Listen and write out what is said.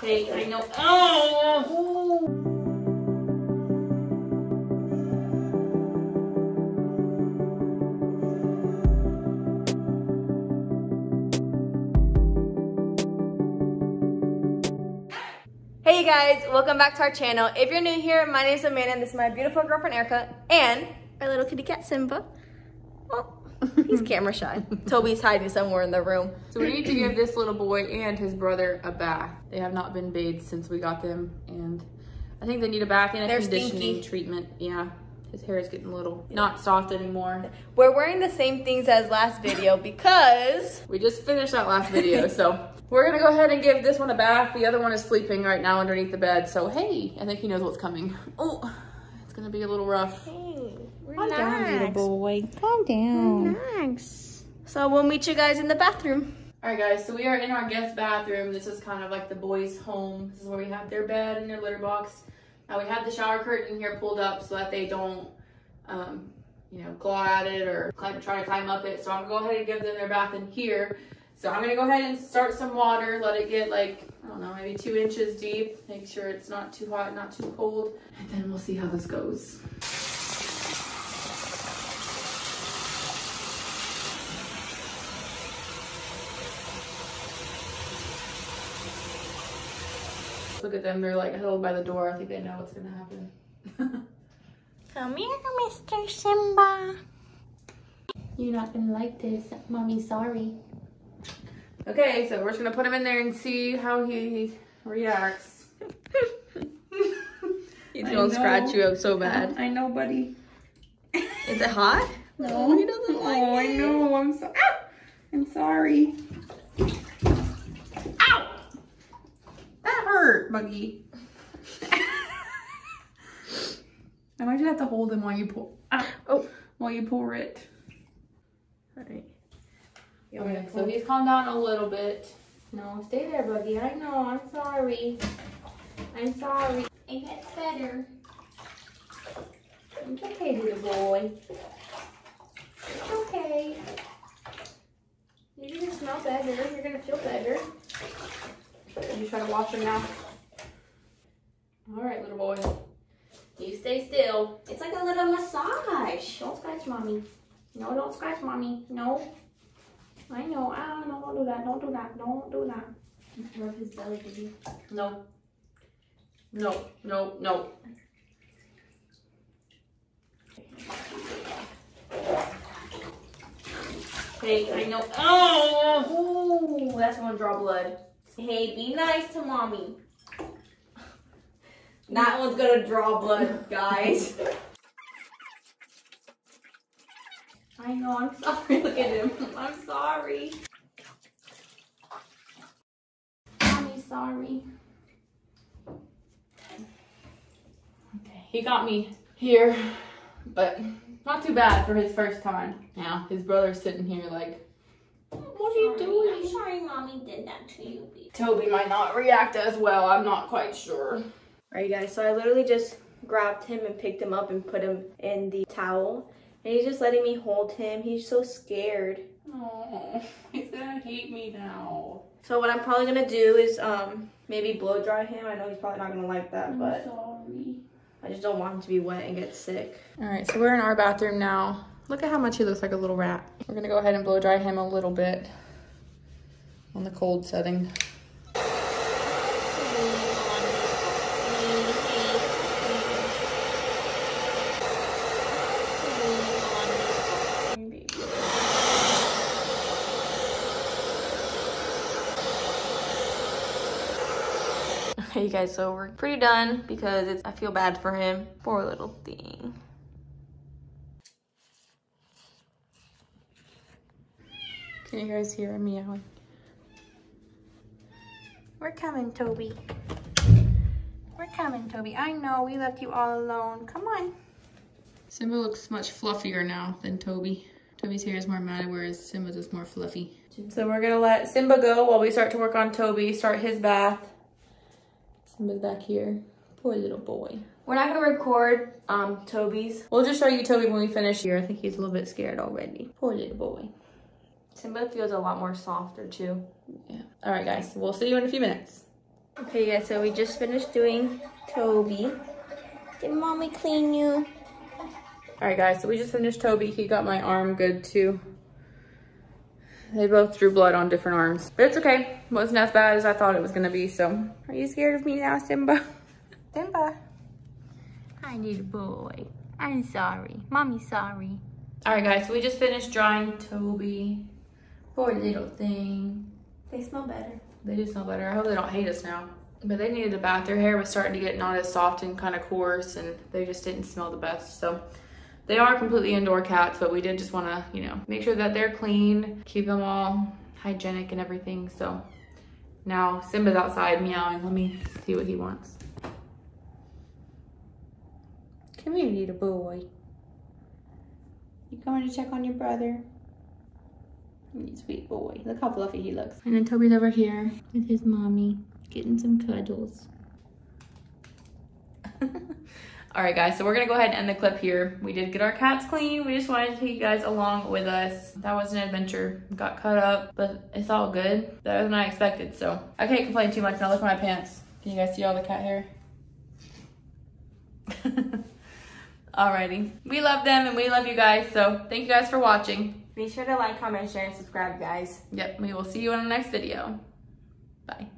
Hey, I know. Oh! Hey guys, welcome back to our channel. If you're new here, my name is Amanda and this is my beautiful girlfriend Erika and our little kitty cat Simba. Oh, he's camera shy. Toby's hiding somewhere in the room. So we need to give this little boy and his brother a bath. They have not been bathed since we got them and I think they need a bath and a conditioning treatment. Yeah, his hair is getting a little not soft anymore. We're wearing the same things as last video because we just finished that last video, so. We're gonna go ahead and give this one a bath. The other one is sleeping right now underneath the bed. So, hey, I think he knows what's coming. Oh, it's gonna be a little rough. Hey, relax. Calm down, little boy. Calm down. Relax. So we'll meet you guys in the bathroom. All right, guys, so we are in our guest bathroom. This is kind of like the boys' home. This is where we have their bed and their litter box. Now we have the shower curtain here pulled up so that they don't, you know, claw at it or try to climb up it. So I'm gonna go ahead and give them their bath in here. So I'm gonna go ahead and start some water, let it get like, I don't know, maybe 2 inches deep. Make sure it's not too hot, not too cold. And then we'll see how this goes. Look at them, they're like huddled by the door. I think they know what's gonna happen. Come here, Mr. Simba. You're not gonna like this, Mommy, sorry. Okay, so we're just gonna put him in there and see how he reacts. He's gonna scratch you up so bad. I know, buddy. Is it hot? No, he doesn't like it. Oh, I know. I'm so. Ah! I'm sorry. Ow! That hurt, Buggy. I might just have to hold him while you pull. Ah, oh, while you pour it. All right. Okay, so he's calmed down a little bit. No, stay there, Buggy. I know, I'm sorry. I'm sorry. It gets better. It's okay, little boy. It's okay. You're gonna smell better. You're gonna feel better. You try to wash him now. All right, little boy. You stay still. It's like a little massage. Don't scratch Mommy. No, don't scratch Mommy. No. I know, ah, no, don't do that, don't do that, don't do that. Rub his belly, baby. No. No, no, no. Hey, I know. Oh, that's gonna draw blood. Hey, be nice to Mommy. That one's gonna draw blood, guys. I know, I'm sorry. Look at him. I'm sorry. Mommy, sorry. Okay, he got me here, but not too bad for his first time. Now, his brother's sitting here like, what are you doing? I'm sorry Mommy did that to you. Toby might not react as well. I'm not quite sure. All right, guys, so I literally just grabbed him and picked him up and put him in the towel. And he's just letting me hold him. He's so scared. Oh, he's gonna hate me now. So what I'm probably gonna do is maybe blow dry him. I know he's probably not gonna like that, but sorry. I just don't want him to be wet and get sick. All right, so we're in our bathroom now. Look at how much he looks like a little rat. We're gonna go ahead and blow dry him a little bit on the cold setting. You guys, so we're pretty done because it's, I feel bad for him. Poor little thing. Can you guys hear him meowing? We're coming, Toby. We're coming, Toby. I know, we left you all alone. Come on. Simba looks much fluffier now than Toby. Toby's hair is more matted, whereas Simba's is more fluffy. So we're gonna let Simba go while we start to work on Toby, start his bath. Simba's back here. Poor little boy. We're not gonna record Toby's. We'll just show you Toby when we finish here. I think he's a little bit scared already. Poor little boy. Simba feels a lot more softer too. Yeah. All right, guys. We'll see you in a few minutes. Okay guys, so we just finished doing Toby. Did mommy clean you? Alright guys, so we just finished Toby. He got my arm good too. They both drew blood on different arms. But it's okay. It wasn't as bad as I thought it was gonna be, so. Are you scared of me now, Simba? Simba. Hi little boy. I'm sorry. Mommy's sorry. Alright guys, so we just finished drying Toby. Poor little thing. They smell better. They do smell better. I hope they don't hate us now. But they needed a bath. Their hair was starting to get not as soft and kind of coarse, and they just didn't smell the best. So they are completely indoor cats, but we did just want to, you know, make sure that they're clean, keep them all hygienic and everything. So now Simba's outside meowing. Let me see what he wants. Come here, little boy. You coming to check on your brother? You sweet boy. Look how fluffy he looks. And then Toby's over here with his mommy, getting some cuddles. All right guys, so we're gonna go ahead and end the clip here. We did get our cats clean. We just wanted to take you guys along with us. That was an adventure. We got cut up, but it's all good. Better than I expected, so. I can't complain too much. Now look at my pants. Can you guys see all the cat hair? Alrighty. We love them and we love you guys, so thank you guys for watching. Be sure to like, comment, share, and subscribe, guys. Yep, we will see you in the next video. Bye.